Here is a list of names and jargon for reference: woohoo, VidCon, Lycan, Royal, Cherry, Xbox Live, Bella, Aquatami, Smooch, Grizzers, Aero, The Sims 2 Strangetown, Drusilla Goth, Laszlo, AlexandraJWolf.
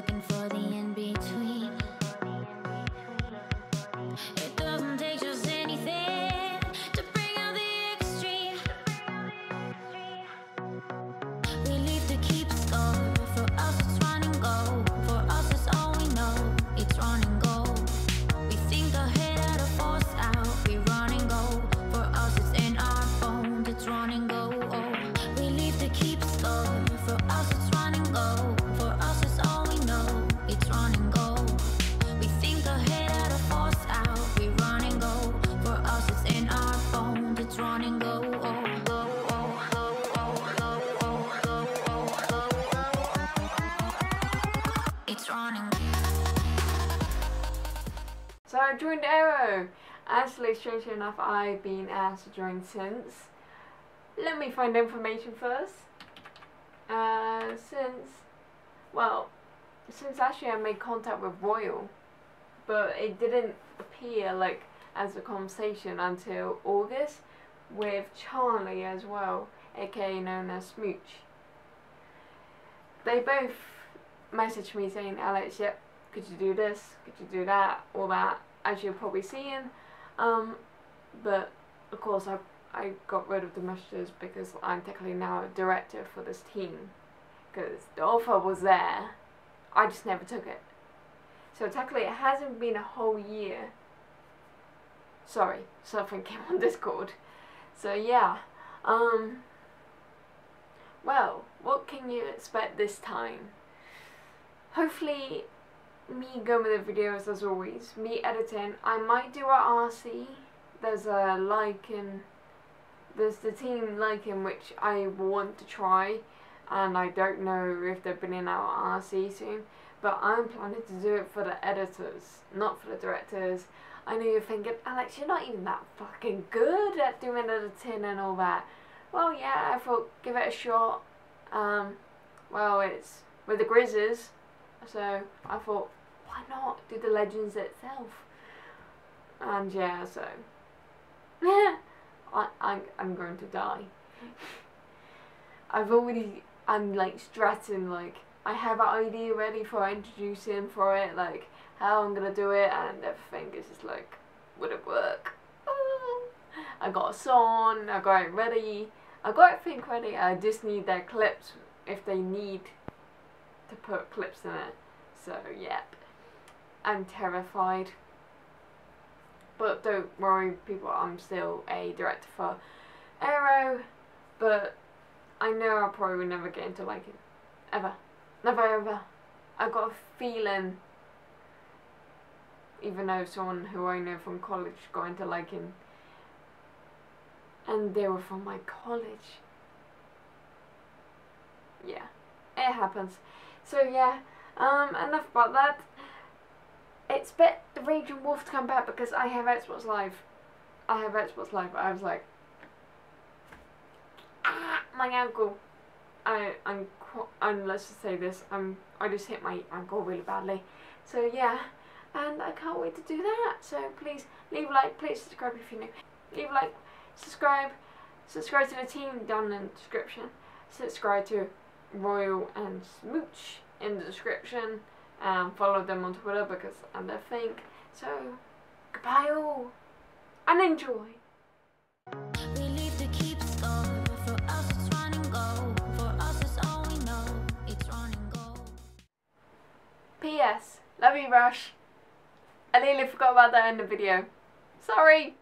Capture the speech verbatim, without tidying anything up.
looking for the in-between. It doesn't take just anything to bring out the extreme. We live to keep score. For us it's run and go. For us it's all we know. It's run and go. We think ahead out of force out. We run and go. For us it's in our bones. It's run and go. We live to keep score. For us it's run and go. For us it's all we know. It's run and go. We think ahead out of force out. We run and go. For us it's in our bones. It's run and go. So I joined Aero. Actually, strangely enough, I've been asked to join since. Let me find information first. Uh, since, well, since actually I made contact with Royal, but it didn't appear like as a conversation until August with Charlie as well, aka known as Smooch. They both messaged me saying, Alex, yep, could you do this, could you do that, all that, as you're probably seeing. Um, but of course I I got rid of the messages because I'm technically now a director for this team, because the offer was there, I just never took it. So technically it hasn't been a whole year. Sorry, something came on Discord. So yeah, um, well, what can you expect this time? Hopefully me going with the videos as always, me editing. I might do a R C, there's a Lycan, there's the team Lycan which I want to try, and I don't know if they're bringing out R C soon, but I'm planning to do it for the editors, not for the directors. I know you're thinking, Alex, you're not even that fucking good at doing editing and all that. Well yeah, I thought give it a shot. Um, well, it's with the Grizzers, so I thought, why not do the Legends itself? And yeah, so I, I, I'm going to die. I've already, I'm like stressing, like I have an idea ready for introducing for it, like how I'm gonna do it and everything. Is just like, would it work? Oh, I got a song, I got it ready, I got everything ready. I just need their clips if they need to put clips in it. So yep, I'm terrified, but don't worry people, I'm still a director for Aero, but I know I'll probably never get into like it, ever, never ever. I've got a feeling, even though someone who I know from college got into liking, and they were from my college. Yeah, it happens. So yeah, um, enough about that. Expect the Raging Wolf to come back because I have Xbox Live. I have Xbox Live. I was like, ah, my ankle. I, I'm, I'm, let's just say this. I'm, I just hit my ankle really badly. So yeah, and I can't wait to do that. So please leave a like, please subscribe if you're new. Leave a like, subscribe, subscribe to the team down in the description. Subscribe to Royal and Smooch in the description, and follow them on Twitter because I'm their thing. So goodbye all and enjoy. P S Love you Rush. I nearly forgot about that in the video. Sorry.